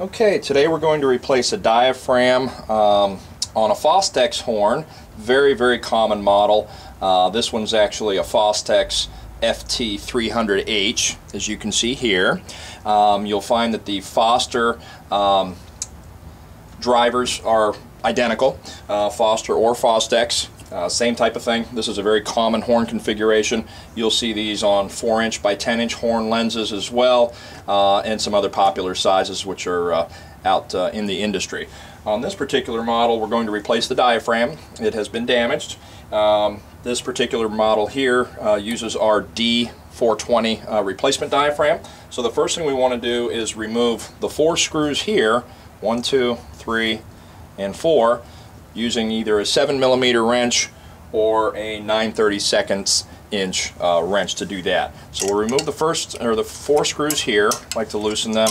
Okay, today we're going to replace a diaphragm on a Fostex horn. Very common model. This one's actually a Fostex FT300H, as you can see here. You'll find that the Foster drivers are identical, Foster or Fostex. Same type of thing. This is a very common horn configuration. You'll see these on 4-inch by 10-inch horn lenses as well, and some other popular sizes which are out in the industry. On this particular model, we're going to replace the diaphragm. It has been damaged. This particular model here uses our D-420 replacement diaphragm. So the first thing we want to do is remove the 4 screws here, 1, 2, 3, and 4, using either a 7mm wrench or a 9/32 inch wrench to do that. So we'll remove the 4 screws here. I like to loosen them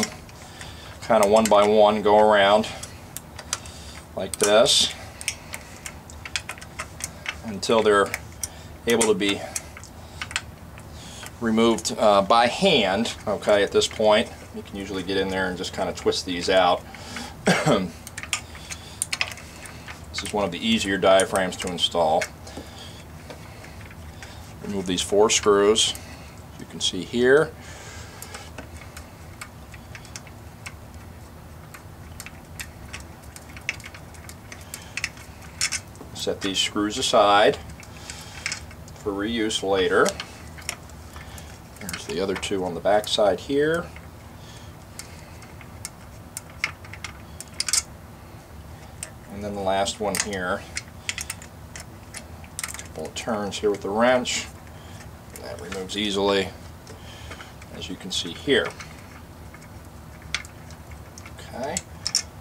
kind of one by one, go around like this until they're able to be removed by hand. Okay, at this point you can usually get in there and just kind of twist these out. This is one of the easier diaphragms to install. Remove these 4 screws, as you can see here. Set these screws aside for reuse later. There's the other 2 on the back side here. And then the last one here. A couple of turns here with the wrench. That removes easily, as you can see here. Okay,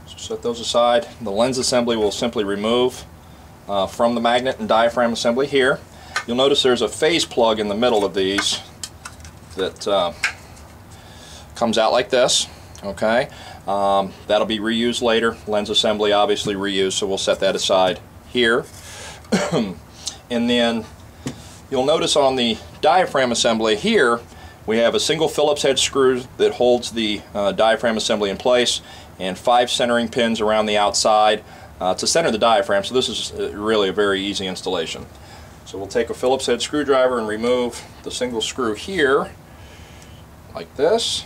so set those aside. The lens assembly will simply remove from the magnet and diaphragm assembly here. You'll notice there's a phase plug in the middle of these that comes out like this. Okay, that'll be reused later. Lens assembly obviously reused, so we'll set that aside here. And then you'll notice on the diaphragm assembly here we have a single Phillips head screw that holds the diaphragm assembly in place, and 5 centering pins around the outside to center the diaphragm. So this is really a very easy installation. So we'll take a Phillips head screwdriver and remove the single screw here like this.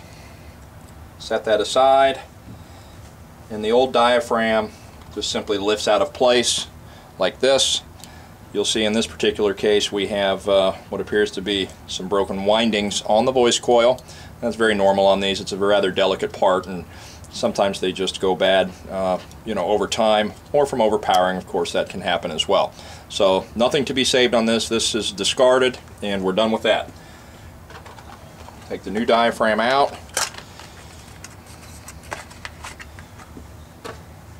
Set that aside, and the old diaphragm just simply lifts out of place like this. You'll see in this particular case we have what appears to be some broken windings on the voice coil. That's very normal on these. It's a rather delicate part, and sometimes they just go bad you know, over time, or from overpowering. Of course, that can happen as well. So nothing to be saved on this. This is discarded and we're done with that. Take the new diaphragm out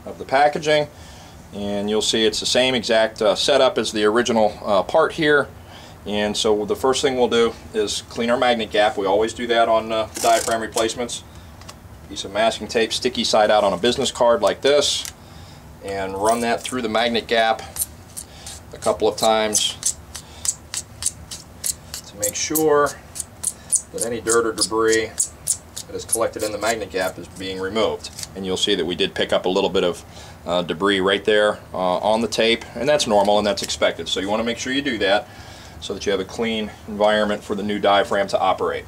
of the packaging, and you'll see it's the same exact setup as the original part here. And so the first thing we'll do is clean our magnet gap. We always do that on diaphragm replacements. Piece of masking tape, sticky side out on a business card like this, and run that through the magnet gap a couple of times to make sure that any dirt or debris that is collected in the magnet gap is being removed. And you'll see that we did pick up a little bit of debris right there on the tape, and that's normal and that's expected. So you want to make sure you do that so that you have a clean environment for the new diaphragm to operate.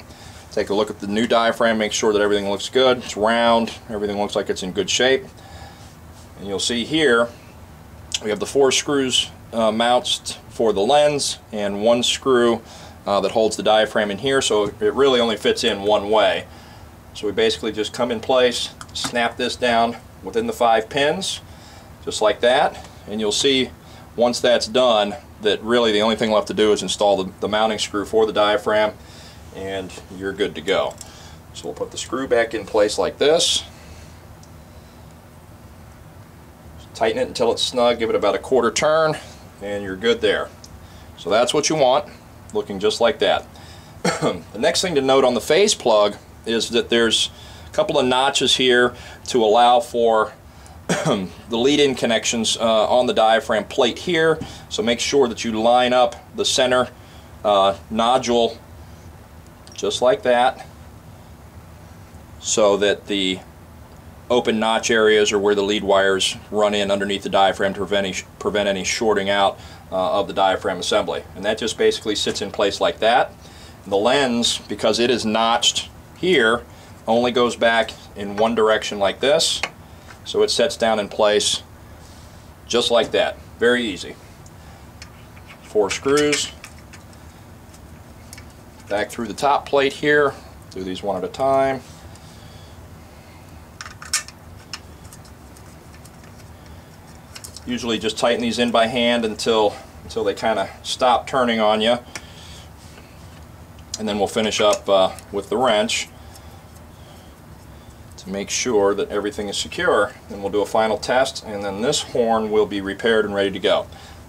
Take a look at the new diaphragm, make sure that everything looks good, it's round, everything looks like it's in good shape. And you'll see here we have the 4 screws mounts for the lens, and 1 screw that holds the diaphragm in here, so it really only fits in one way. So we basically just come in place, snap this down within the 5 pins, just like that. And you'll see once that's done that really the only thing left to do is install the mounting screw for the diaphragm, and you're good to go. So we'll put the screw back in place like this. Just tighten it until it's snug, give it about a quarter turn, and you're good there. So that's what you want, looking just like that. The next thing to note on the phase plug is that there's a couple of notches here to allow for the lead-in connections on the diaphragm plate here. So make sure that you line up the center nodule just like that, so that the open notch areas or where the lead wires run in underneath the diaphragm to prevent any shorting out of the diaphragm assembly. And that just basically sits in place like that. And the lens, because it is notched here, only goes back in one direction like this, so it sets down in place just like that. Very easy. 4 screws back through the top plate here, do these one at a time. Usually just tighten these in by hand until they kind of stop turning on you, and then we'll finish up with the wrench to make sure that everything is secure. Then we'll do a final test, and then this horn will be repaired and ready to go.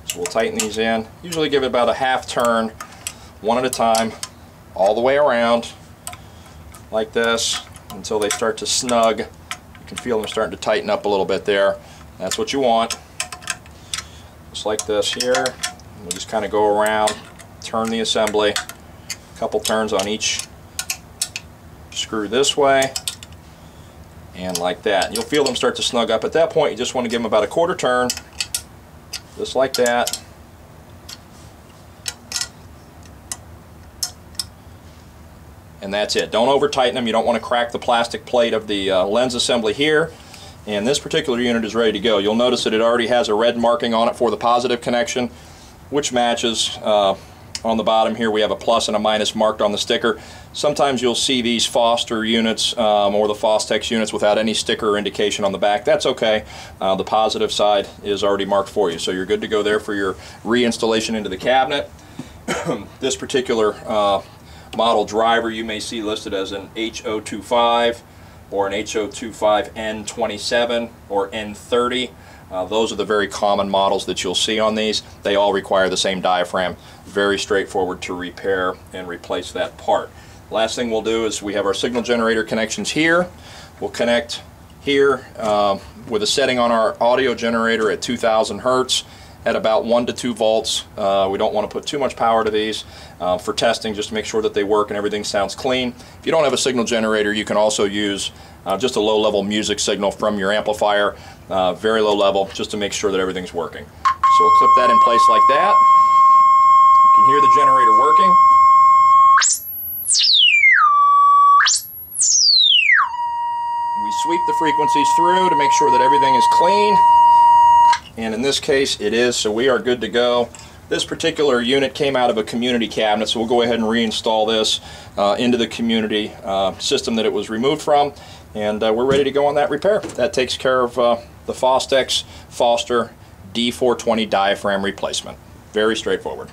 So we'll tighten these in, usually give it about a half turn, one at a time, all the way around like this until they start to snug. You can feel them starting to tighten up a little bit there. That's what you want. Just like this here. We'll just kind of go around, turn the assembly, a couple turns on each screw this way, and like that. You'll feel them start to snug up. At that point, you just want to give them about a quarter turn, just like that. And that's it. Don't over tighten them. You don't want to crack the plastic plate of the lens assembly here. And this particular unit is ready to go. You'll notice that it already has a red marking on it for the positive connection, which matches on the bottom here. We have a plus and a minus marked on the sticker. Sometimes you'll see these Foster units or the Fostex units without any sticker or indication on the back. That's okay. The positive side is already marked for you, so you're good to go there for your reinstallation into the cabinet. This particular model driver you may see listed as an H025 or an H025N27 or N30. Those are the very common models that you'll see on these. They all require the same diaphragm. Very straightforward to repair and replace that part. Last thing we'll do is we have our signal generator connections here. We'll connect here with a setting on our audio generator at 2,000 Hertz at about 1 to 2 volts. We don't want to put too much power to these for testing, just to make sure that they work and everything sounds clean. If you don't have a signal generator, you can also use just a low-level music signal from your amplifier, very low level, just to make sure that everything's working. So we'll clip that in place like that. You can hear the generator working. We sweep the frequencies through to make sure that everything is clean. And in this case, it is, so we are good to go. This particular unit came out of a community cabinet, so we'll go ahead and reinstall this into the community system that it was removed from, and we're ready to go on that repair. That takes care of the Fostex Foster D420 diaphragm replacement. Very straightforward.